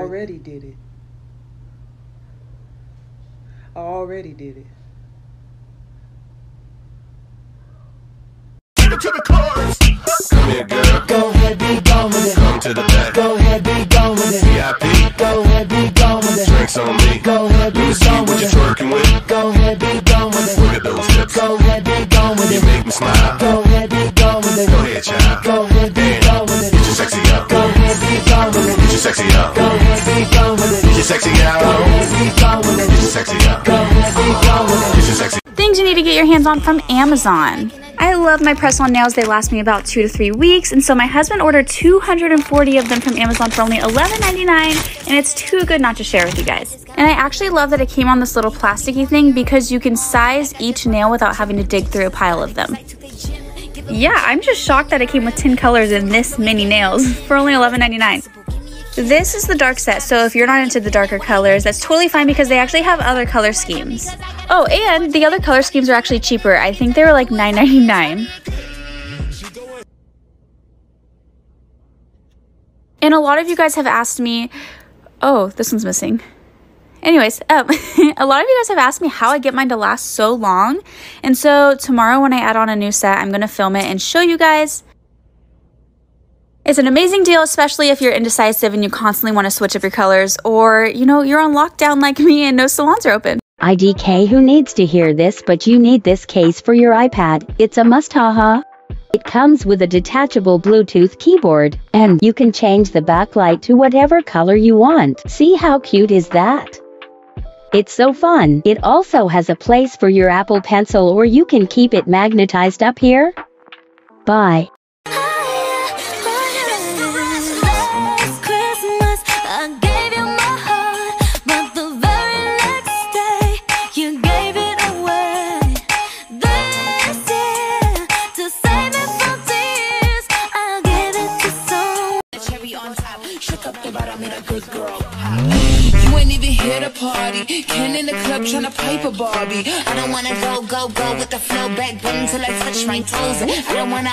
already did it. I already did it. To the chorus. Come here, girl. Go ahead, be gone with it. Come to the back. Go ahead, be gone with it. VIP. Go ahead, be gone with it. Drinks on me. Go ahead, be gone with it. Let me see what you're twerking with. Go ahead, be gone with it. Look at those hips. Go ahead, be gone with it. You make me smile. Go ahead, be gone with it. Go ahead, child. Go ahead, be gone with it. Get your sexy out. Go ahead, be gone with it. Get your sexy out. Go ahead, be gone with it. Get your sexy out. Go ahead, be gone with it. Get your sexy out. Go ahead, be gone with it. Get your sexy. Things you need to get your hands on from Amazon. I love my press-on nails. They last me about 2 to 3 weeks, and so my husband ordered 240 of them from Amazon for only $11.99, and it's too good not to share with you guys. And I actually love that it came on this little plasticky thing because you can size each nail without having to dig through a pile of them. Yeah, I'm just shocked that it came with 10 colors and this many nails for only $11.99. This is the dark set, so if you're not into the darker colors, that's totally fine because they actually have other color schemes. Oh, and the other color schemes are actually cheaper. I think they were like $9.99. And a lot of you guys have asked me, oh, this one's missing. Anyways, a lot of you guys have asked me how I get mine to last so long. And so tomorrow when I add on a new set, I'm gonna film it and show you guys. It's an amazing deal, especially if you're indecisive and you constantly want to switch up your colors, or, you know, you're on lockdown like me and no salons are open. IDK, who needs to hear this, but you need this case for your iPad. It's a must, haha. It comes with a detachable Bluetooth keyboard, and you can change the backlight to whatever color you want. See how cute is that? It's so fun. It also has a place for your Apple Pencil, or you can keep it magnetized up here. Bye. Hit a party, Ken in the club trying to pipe a Barbie. I don't wanna go, go, go with the flow back button till I touch my toes. I don't wanna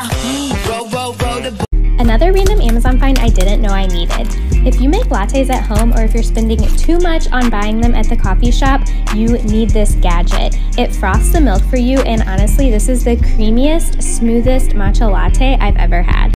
roll, roll, roll the. Another random Amazon find I didn't know I needed. If you make lattes at home, or if you're spending too much on buying them at the coffee shop, you need this gadget. It froths the milk for you, and honestly, this is the creamiest, smoothest matcha latte I've ever had.